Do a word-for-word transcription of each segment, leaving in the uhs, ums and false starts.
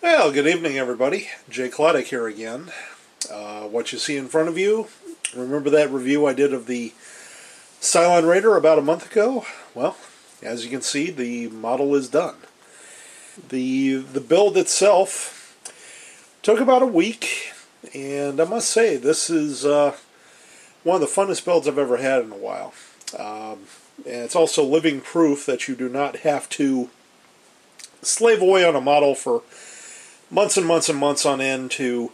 Well, good evening everybody. Jay Chladek here again. Uh, what you see in front of you, remember that review I did of the Cylon Raider about a month ago? Well, as you can see, the model is done. The, the build itself took about a week, and I must say, this is uh, one of the funnest builds I've ever had in a while. Um, and it's also living proof that you do not have to slave away on a model for months and months and months on end to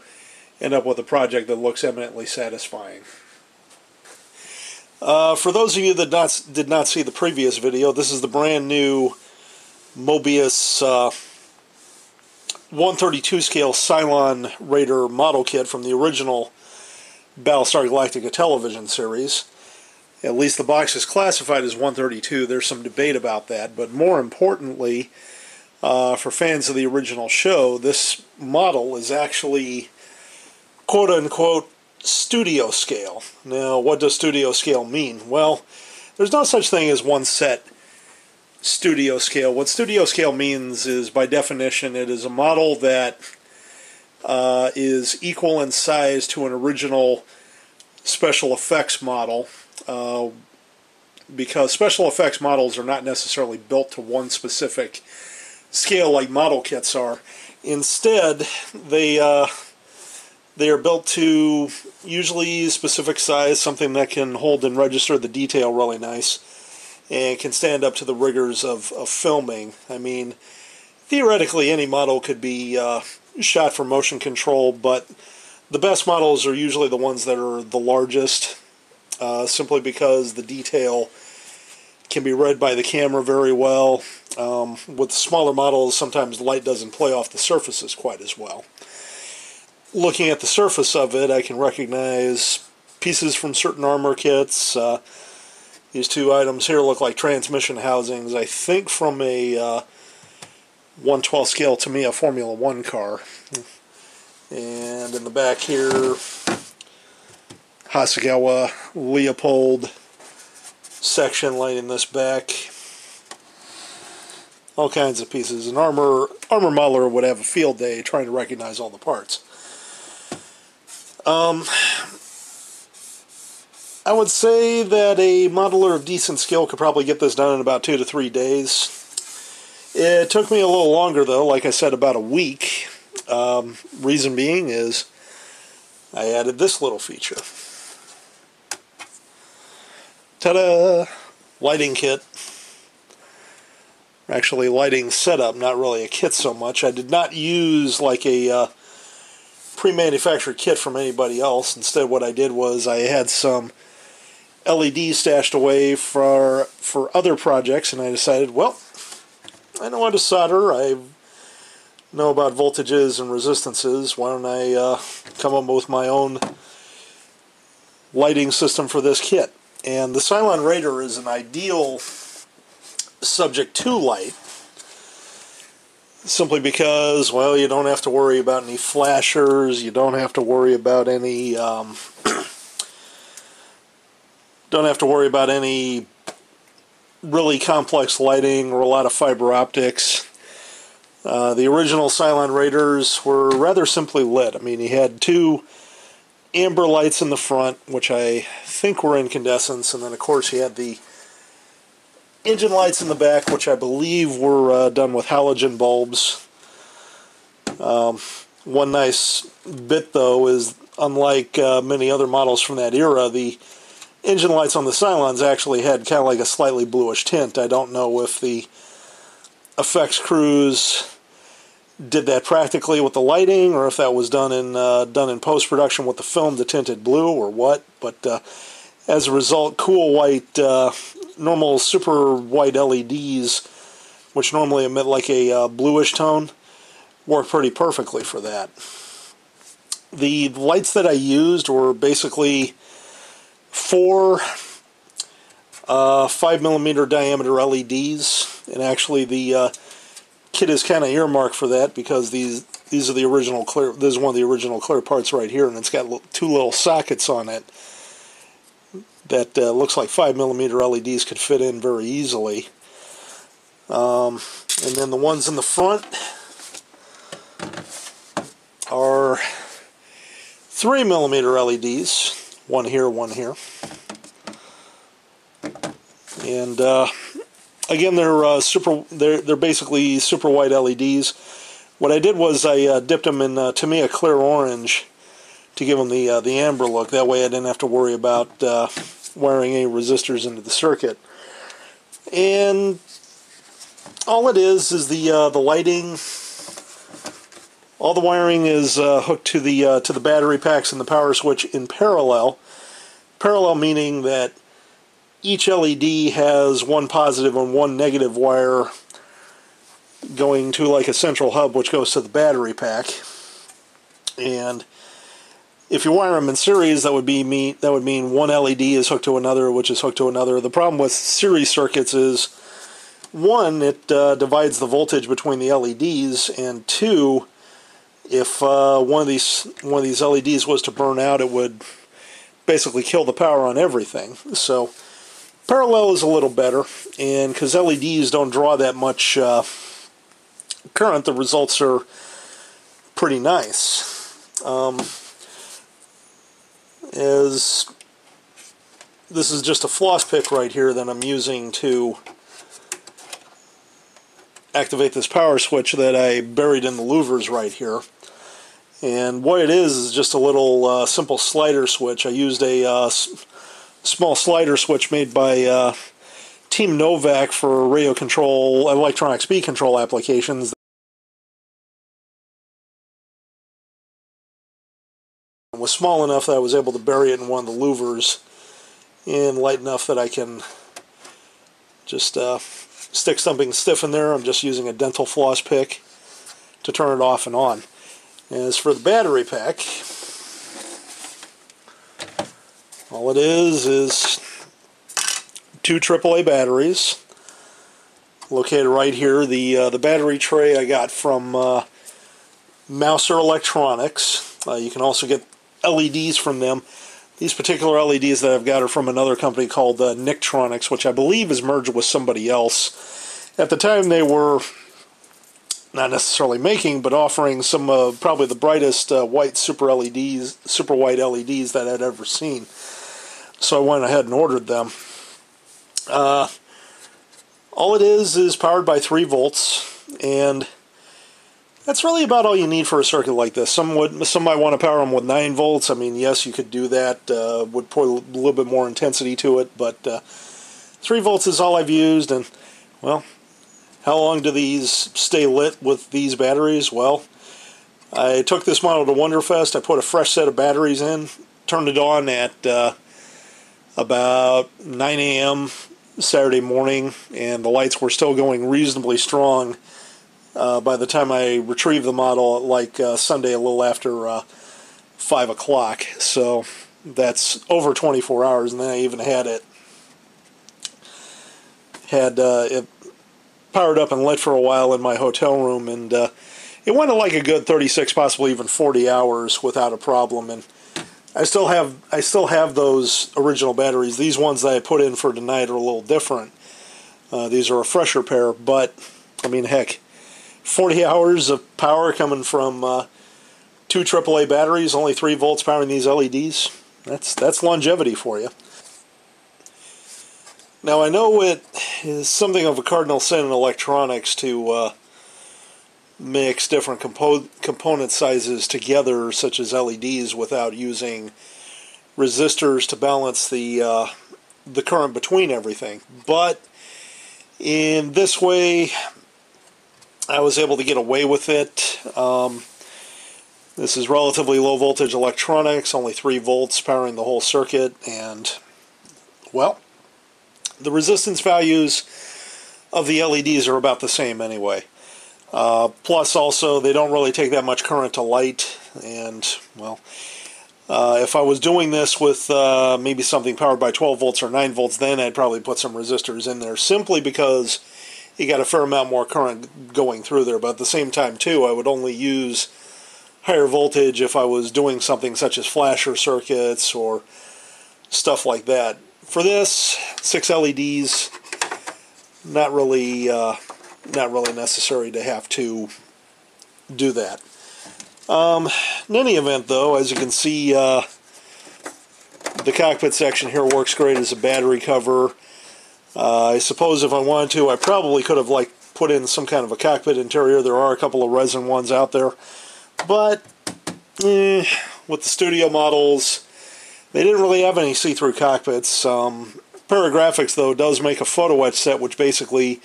end up with a project that looks eminently satisfying. Uh, for those of you that not, did not see the previous video, this is the brand new Moebius uh, one thirty-two scale Cylon Raider model kit from the original Battlestar Galactica television series. At least the box is classified as one thirty-two. There's some debate about that, but more importantly, Uh, for fans of the original show, this model is actually quote-unquote studio scale. Now, what does studio scale mean? Well, there's no such thing as one set studio scale. What studio scale means is, by definition, it is a model that uh, is equal in size to an original special effects model, uh, because special effects models are not necessarily built to one specific scale like model kits are. Instead, they uh, they are built to usually specific size, something that can hold and register the detail really nice, and can stand up to the rigors of, of filming. I mean, theoretically, any model could be uh, shot for motion control, but the best models are usually the ones that are the largest, uh, simply because the detail can be read by the camera very well. Um, with smaller models, sometimes light doesn't play off the surfaces quite as well. Looking at the surface of it, I can recognize pieces from certain armor kits. Uh, these two items here look like transmission housings, I think from a uh, one twelfth scale Tamiya Formula One car. And in the back here, Hasegawa Leopard section lining this back. All kinds of pieces. An armor armor modeler would have a field day trying to recognize all the parts. Um, I would say that a modeler of decent skill could probably get this done in about two to three days. It took me a little longer though, like I said, about a week. Um, reason being is I added this little feature. Ta-da! Lighting kit. Actually, lighting setup, not really a kit so much. I did not use like a uh, pre-manufactured kit from anybody else. Instead, what I did was I had some L E Ds stashed away for, for other projects, and I decided, well, I know how to solder. I know about voltages and resistances. Why don't I uh, come up with my own lighting system for this kit? And the Cylon Raider is an ideal subject to light, simply because, well, you don't have to worry about any flashers, you don't have to worry about any, um, don't have to worry about any really complex lighting or a lot of fiber optics. Uh, the original Cylon Raiders were rather simply lit. I mean, he had two amber lights in the front, which I think were incandescents, and then of course he had the engine lights in the back, which I believe were uh, done with halogen bulbs. Um, one nice bit though is, unlike uh, many other models from that era, the engine lights on the Cylons actually had kind of like a slightly bluish tint. I don't know if the effects crews did that practically with the lighting, or if that was done in uh, done in post-production with the film to tint it blue, or what. But uh, as a result, cool white, uh, normal super white L E Ds, which normally emit like a uh, bluish tone, work pretty perfectly for that. The lights that I used were basically four uh, five millimeter diameter L E Ds, and actually the Uh, kit is kind of earmarked for that, because these these are the original clear. This is one of the original clear parts right here, and it's got two little sockets on it that uh, looks like five millimeter L E Ds could fit in very easily. Um, and then the ones in the front three millimeter L E Ds, one here, one here. And uh, again, they're uh, super. They're they're basically super white L E Ds. What I did was I uh, dipped them in uh, Tamiya clear orange to give them the uh, the amber look. That way, I didn't have to worry about uh, wiring any resistors into the circuit. And all it is is the uh, the lighting. All the wiring is uh, hooked to the uh, to the battery packs and the power switch in parallel. Parallel meaning that each L E D has one positive and one negative wire going to like a central hub, which goes to the battery pack. And if you wire them in series, that would be mean that would mean one L E D is hooked to another, which is hooked to another. The problem with series circuits is, one, it uh, divides the voltage between the L E Ds, and two, if uh, one of these one of these L E Ds was to burn out, it would basically kill the power on everything. So parallel is a little better, and because L E Ds don't draw that much uh, current, the results are pretty nice. Um, as this is just a floss pick right here that I'm using to activate this power switch that I buried in the louvers right here. And what it is is just a little uh, simple slider switch. I used a uh, small slider switch made by uh, Team Novak for radio control, electronic speed control applications. It was small enough that I was able to bury it in one of the louvers, and light enough that I can just uh, stick something stiff in there. I'm just using a dental floss pick to turn it off and on. As for the battery pack, all it is is two triple A batteries located right here. The uh, the battery tray I got from uh, Mouser Electronics. Uh, you can also get L E Ds from them. These particular L E Ds that I've got are from another company called uh, Nicktronics, which I believe is merged with somebody else. At the time, they were not necessarily making, but offering some uh, probably the brightest uh, white super L E Ds, super white L E Ds that I'd ever seen. So I went ahead and ordered them. Uh, all it is is powered by three volts, and that's really about all you need for a circuit like this. Some would, some might want to power them with nine volts. I mean, yes, you could do that. Uh, would put a little bit more intensity to it, but uh, three volts is all I've used, and, well, how long do these stay lit with these batteries? Well, I took this model to Wonderfest. I put a fresh set of batteries in, turned it on at uh, about nine A M Saturday morning, and the lights were still going reasonably strong uh, by the time I retrieved the model at like uh, Sunday, a little after uh, five o'clock. So that's over twenty-four hours, and then I even had it had uh, it powered up and lit for a while in my hotel room, and uh, it went to like a good thirty-six, possibly even forty hours without a problem. And I still have I still have those original batteries. These ones that I put in for tonight are a little different. Uh, these are a fresher pair, but I mean, heck, forty hours of power coming from uh, two triple A batteries, only three volts powering these L E Ds. That's that's longevity for you. Now, I know it is something of a cardinal sin in electronics to uh, mix different compo component sizes together, such as L E Ds, without using resistors to balance the uh, the current between everything. But in this way, I was able to get away with it. Um, this is relatively low voltage electronics, only three volts powering the whole circuit, and, well, the resistance values of the L E Ds are about the same anyway. Uh, plus, also, they don't really take that much current to light. And, well, uh, if I was doing this with uh, maybe something powered by twelve volts or nine volts, then I'd probably put some resistors in there, simply because you got a fair amount more current going through there. But at the same time, too, I would only use higher voltage if I was doing something such as flasher circuits or stuff like that. For this, six L E Ds, not really, uh, not really necessary to have to do that. Um, in any event, though, as you can see, uh, the cockpit section here works great as a battery cover. Uh, I suppose if I wanted to, I probably could have like put in some kind of a cockpit interior. There are a couple of resin ones out there, but eh, with the studio models, they didn't really have any see-through cockpits. Um, Paragraphics, though, does make a photo etch set, which basically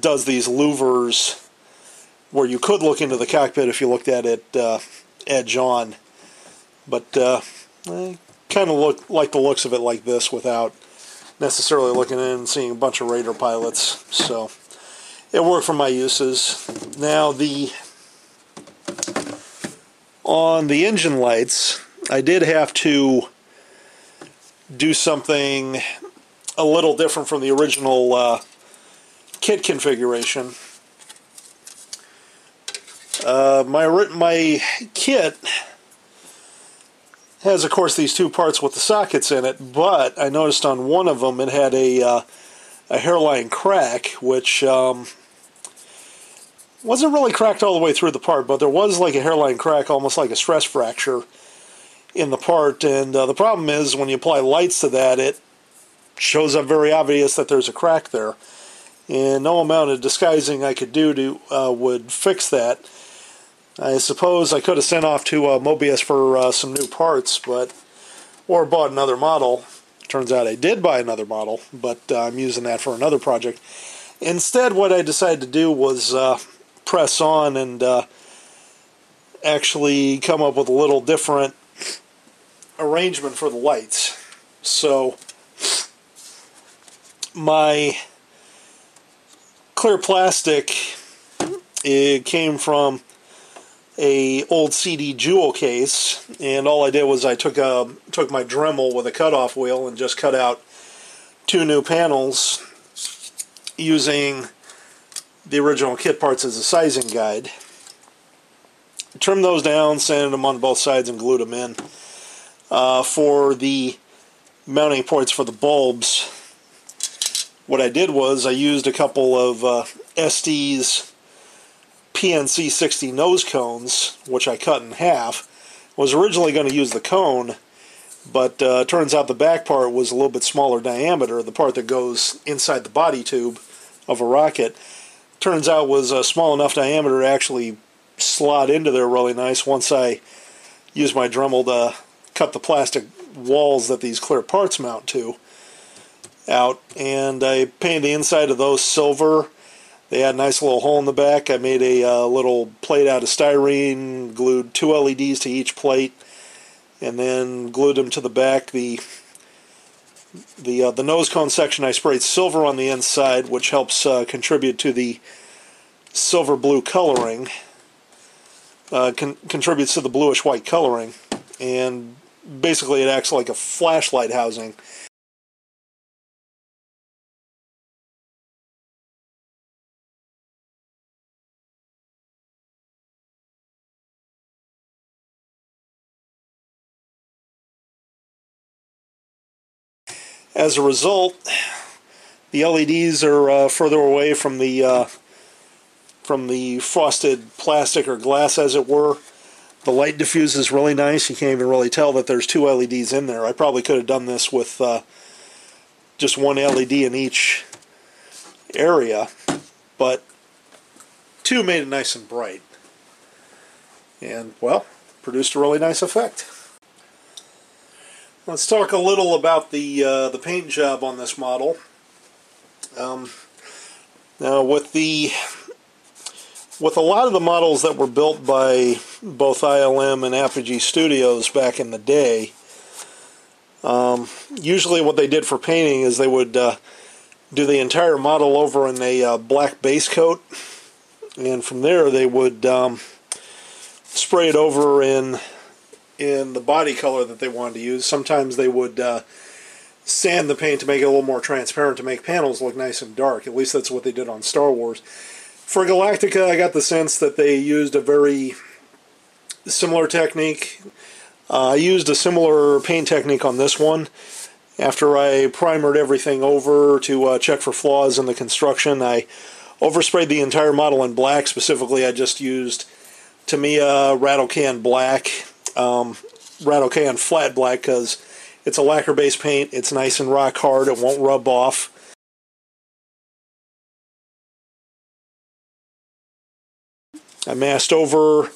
does these louvers where you could look into the cockpit if you looked at it uh, edge on. But uh, I kind of look like the looks of it like this without necessarily looking in and seeing a bunch of Raider pilots. So it worked for my uses. Now the on the engine lights, I did have to do something a little different from the original uh, kit configuration. Uh, my my kit has, of course, these two parts with the sockets in it, but I noticed on one of them it had a uh, a hairline crack, which um, wasn't really cracked all the way through the part, but there was like a hairline crack, almost like a stress fracture in the part. And uh, the problem is when you apply lights to that, it shows up very obvious that there's a crack there, and no amount of disguising I could do to uh, would fix that. I suppose I could have sent off to uh, Moebius for uh, some new parts, but or bought another model. Turns out I did buy another model, but uh, I'm using that for another project. Instead, what I decided to do was uh, press on and uh, actually come up with a little different arrangement for the lights. So my clear plastic, it came from a old C D jewel case, and all I did was I took a took my Dremel with a cutoff wheel and just cut out two new panels using the original kit parts as a sizing guide. Trimmed those down, sanded them on both sides, and glued them in. Uh, for the mounting points for the bulbs, what I did was I used a couple of uh, S D's P N C sixty nose cones, which I cut in half. I was originally going to use the cone, but uh, turns out the back part was a little bit smaller diameter. The part that goes inside the body tube of a rocket turns out was a small enough diameter to actually slot into there really nice once I used my Dremel to cut the plastic walls that these clear parts mount to out, and I painted the inside of those silver. They had a nice little hole in the back. I made a uh, little plate out of styrene, glued two L E Ds to each plate, and then glued them to the back. The the uh, the nose cone section I sprayed silver on the inside, which helps uh, contribute to the silver blue coloring. Uh, con contributes to the bluish white coloring, and basically it acts like a flashlight housing. As a result, the L E Ds are uh, further away from the uh, from the frosted plastic or glass, as it were. The light diffuses really nice. You can't even really tell that there's two L E Ds in there. I probably could have done this with uh, just one L E D in each area, but two made it nice and bright. And, well, produced a really nice effect. Let's talk a little about the uh, the paint job on this model. Um, now, with the... With a lot of the models that were built by both I L M and Apogee Studios back in the day, um, usually what they did for painting is they would uh, do the entire model over in a uh, black base coat, and from there they would um, spray it over in in the body color that they wanted to use. Sometimes they would uh, sand the paint to make it a little more transparent to make panels look nice and dark. At least that's what they did on Star Wars. For Galactica, I got the sense that they used a very similar technique. Uh, I used a similar paint technique on this one. After I primered everything over to uh, check for flaws in the construction, I oversprayed the entire model in black. Specifically, I just used Tamiya Rattlecan Black, um, Rattlecan Flat Black, because it's a lacquer-based paint. It's nice and rock hard. It won't rub off. I masked over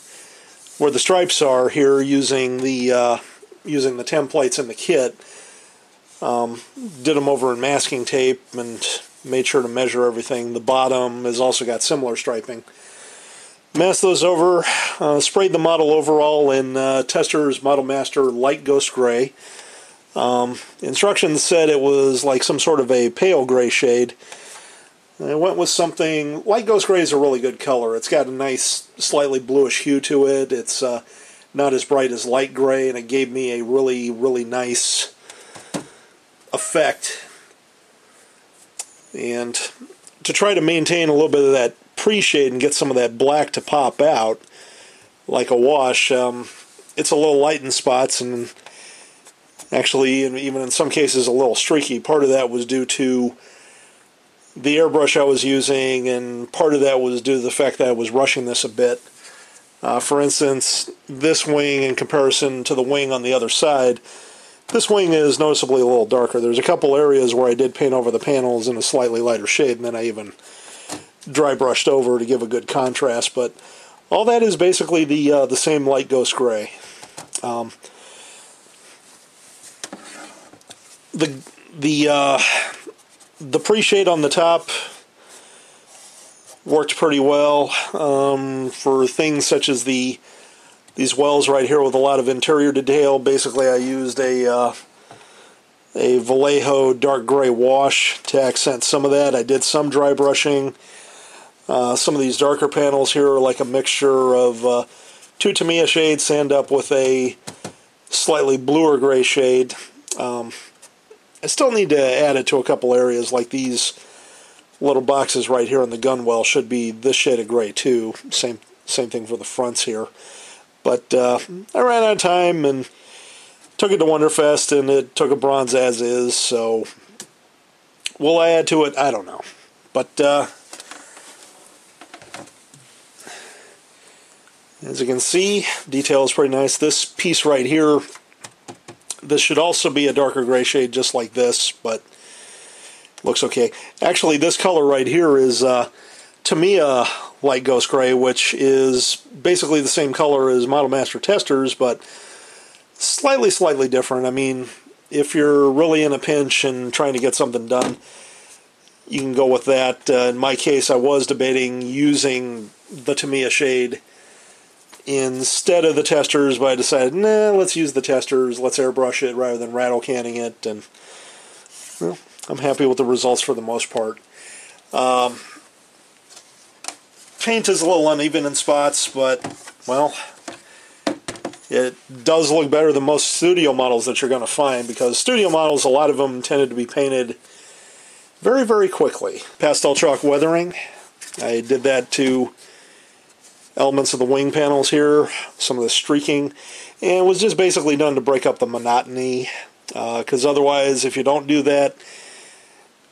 where the stripes are here using the uh, using the templates in the kit. Um, did them over in masking tape and made sure to measure everything. The bottom has also got similar striping. Masked those over, uh, sprayed the model overall in uh, Testors Model Master Light Ghost Gray. Um, instructions said it was like some sort of a pale gray shade. And I went with something. Light Ghost Gray is a really good color. It's got a nice, slightly bluish hue to it. It's uh, not as bright as light gray, and it gave me a really, really nice effect. And to try to maintain a little bit of that pre-shade and get some of that black to pop out like a wash, um, it's a little light in spots, and actually, even in some cases, a little streaky. Part of that was due to the airbrush I was using, and part of that was due to the fact that I was rushing this a bit. Uh, for instance, this wing in comparison to the wing on the other side, this wing is noticeably a little darker. There's a couple areas where I did paint over the panels in a slightly lighter shade, and then I even dry brushed over to give a good contrast, but all that is basically the, uh, the same light ghost gray. Um, the the uh, The pre-shade on the top worked pretty well um, for things such as the these wells right here with a lot of interior detail. Basically, I used a uh, a Vallejo dark gray wash to accent some of that. I did some dry brushing. Uh, some of these darker panels here are like a mixture of uh, two Tamiya shades sand up with a slightly bluer gray shade. Um, I still need to add it to a couple areas, like these little boxes right here on the gunwell should be this shade of gray too. Same same thing for the fronts here. But uh, I ran out of time and took it to Wonderfest, and it took a bronze as is, so will I add to it? I don't know. But uh, as you can see, detail is pretty nice. This piece right here, this should also be a darker gray shade just like this, but looks okay. Actually, this color right here is uh, Tamiya Light Ghost Gray, which is basically the same color as Model Master Testors, but slightly, slightly different. I mean, if you're really in a pinch and trying to get something done, you can go with that. Uh, in my case, I was debating using the Tamiya shade instead of the Testors, but I decided, nah, let's use the Testors, let's airbrush it rather than rattle canning it, and well, I'm happy with the results for the most part. Um, paint is a little uneven in spots, but, well, it does look better than most studio models that you're going to find, because studio models, a lot of them tended to be painted very, very quickly. Pastel chalk weathering, I did that to elements of the wing panels here, some of the streaking, and it was just basically done to break up the monotony, because uh, otherwise, if you don't do that,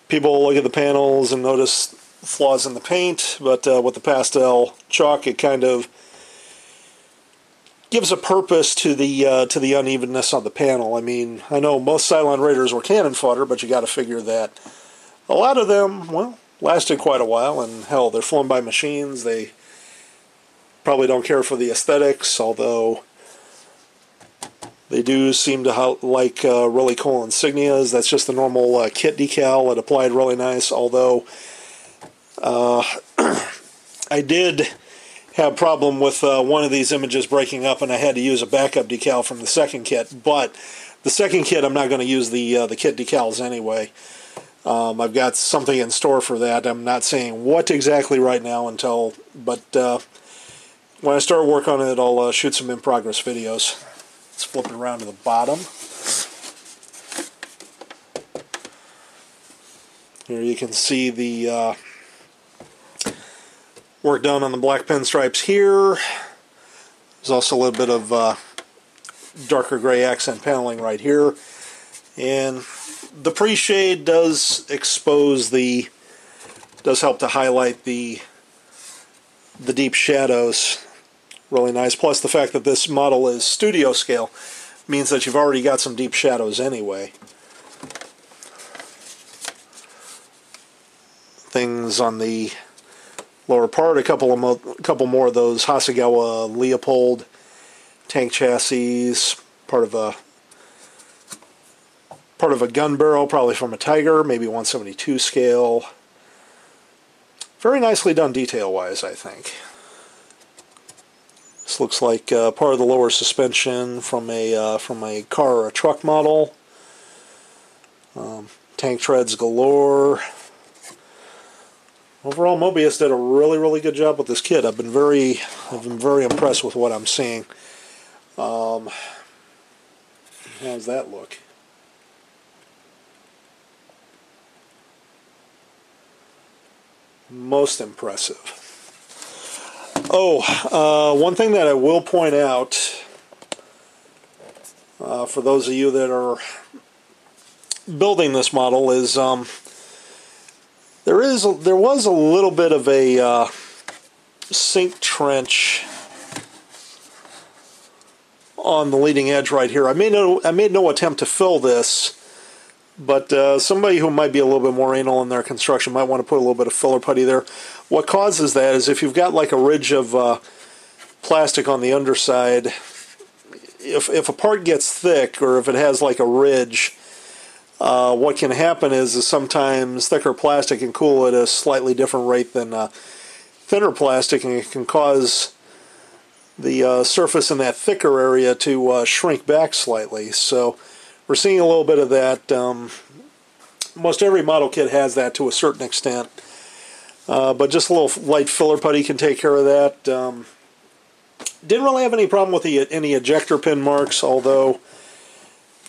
people will look at the panels and notice flaws in the paint, but uh, with the pastel chalk, it kind of gives a purpose to the uh, to the unevenness on the panel. I mean, I know most Cylon Raiders were cannon fodder, but you got to figure that a lot of them, well, lasted quite a while, and hell, they're flown by machines, they probably don't care for the aesthetics, although they do seem to like uh, really cool insignias. That's just the normal uh, kit decal. It applied really nice, although uh, I did have a problem with uh, one of these images breaking up, and I had to use a backup decal from the second kit. But the second kit, I'm not going to use the, uh, the kit decals anyway. Um, I've got something in store for that. I'm not saying what exactly right now until, but Uh, when I start work on it, I'll uh, shoot some in-progress videos. Let's flip it around to the bottom. Here you can see the uh, work done on the black pinstripes here. There's also a little bit of uh, darker gray accent paneling right here. And the pre-shade does expose the, does help to highlight the, the deep shadows really nice. Plus the fact that this model is studio scale means that you've already got some deep shadows anyway. Things on the lower part, a couple of mo couple more of those Hasegawa Leopard tank chassis, part of a part of a gun barrel, probably from a Tiger, maybe one seventy-two scale. Very nicely done detail-wise, I think. This looks like uh, part of the lower suspension from a uh, from a car or a truck model. Um, tank treads galore. Overall, Moebius did a really, really good job with this kit. I've been very, I've been very impressed with what I'm seeing. Um, how's that look? Most impressive. Oh, uh, one thing that I will point out, uh, for those of you that are building this model, is... Um, There is, there was a little bit of a uh, sink trench on the leading edge right here. I made no, I made no attempt to fill this, but uh, somebody who might be a little bit more anal in their construction might want to put a little bit of filler putty there. What causes that is if you've got like a ridge of uh, plastic on the underside, if if a part gets thick or if it has like a ridge. Uh, what can happen is, is sometimes thicker plastic can cool at a slightly different rate than uh, thinner plastic, and it can cause the uh, surface in that thicker area to uh, shrink back slightly. So we're seeing a little bit of that. Um, most every model kit has that to a certain extent, uh, but just a little light filler putty can take care of that. Um, didn't really have any problem with the, any ejector pin marks, although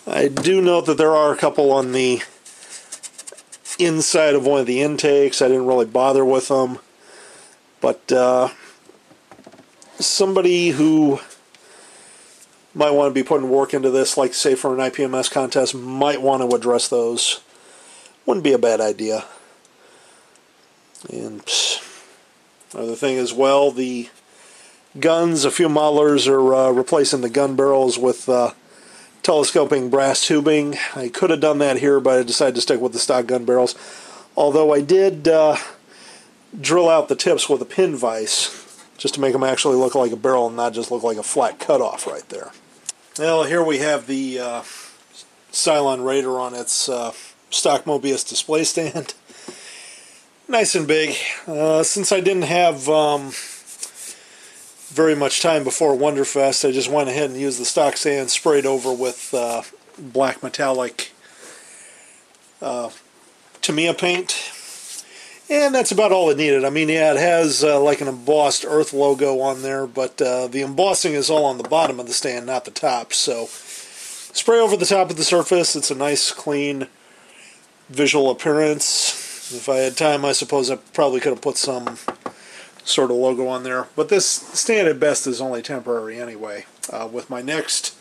I do note that there are a couple on the inside of one of the intakes. I didn't really bother with them. But uh, somebody who might want to be putting work into this, like say for an I P M S contest, might want to address those. Wouldn't be a bad idea. And another thing as well, the guns, a few modelers are uh, replacing the gun barrels with... Uh, telescoping brass tubing. I could have done that here, but I decided to stick with the stock gun barrels. Although I did uh, drill out the tips with a pin vise just to make them actually look like a barrel and not just look like a flat cutoff right there. Well, here we have the uh, Cylon Raider on its uh, stock Moebius display stand. Nice and big. Uh, since I didn't have um, very much time before Wonderfest, I just went ahead and used the stock sand sprayed over with uh, black metallic uh, Tamiya paint, and that's about all it needed. I mean, yeah, it has uh, like an embossed Earth logo on there, but uh, the embossing is all on the bottom of the stand, not the top, so spray over the top of the surface. It's a nice, clean, visual appearance. If I had time, I suppose I probably could have put some sort of logo on there, but this stand at best is only temporary anyway. Uh, with my next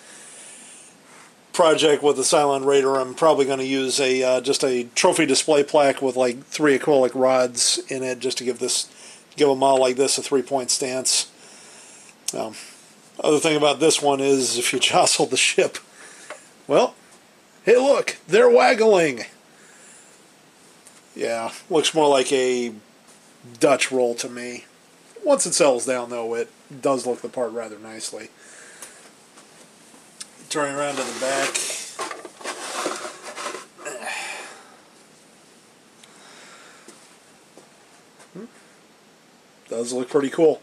project with the Cylon Raider, I'm probably going to use a uh, just a trophy display plaque with like three acrylic rods in it, just to give this give a model like this a three-point stance. Um, other thing about this one is if you jostle the ship, well, hey, look, they're waggling. Yeah, looks more like a Dutch roll to me. Once it settles down, though, it does look the part rather nicely. Turning around to the back. Does look pretty cool.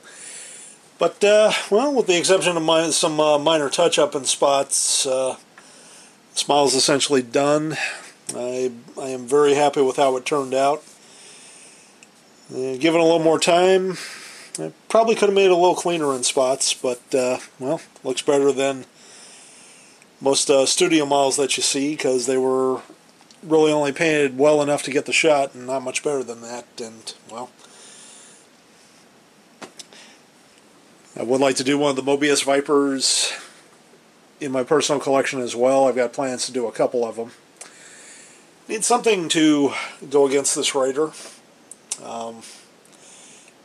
But, uh, well, with the exception of my, some uh, minor touch-up in spots, uh, this model's essentially done. I, I am very happy with how it turned out. Uh, given a little more time, I probably could have made it a little cleaner in spots, but, uh, well, looks better than most uh, studio models that you see, because they were really only painted well enough to get the shot, and not much better than that, and, well. I would like to do one of the Moebius Vipers in my personal collection as well. I've got plans to do a couple of them. Need something to go against this Raider. Um,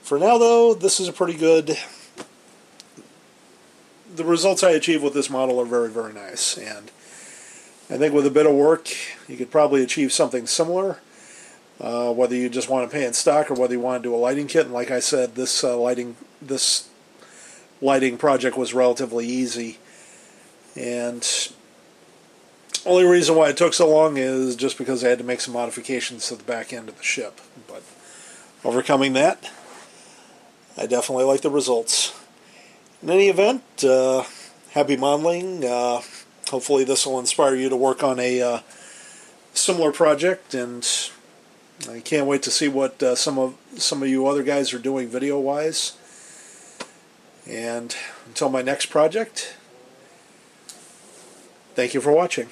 for now, though, this is a pretty good the results I achieve with this model are very, very nice, and I think with a bit of work you could probably achieve something similar, uh, whether you just want to pay in stock or whether you want to do a lighting kit. And like I said, this uh, lighting this lighting project was relatively easy, and only reason why it took so long is just because I had to make some modifications to the back end of the ship. But overcoming that, I definitely like the results. In any event, uh, happy modeling. Uh, hopefully this will inspire you to work on a uh, similar project, and I can't wait to see what uh, some of some of you other guys are doing video-wise. And until my next project, thank you for watching.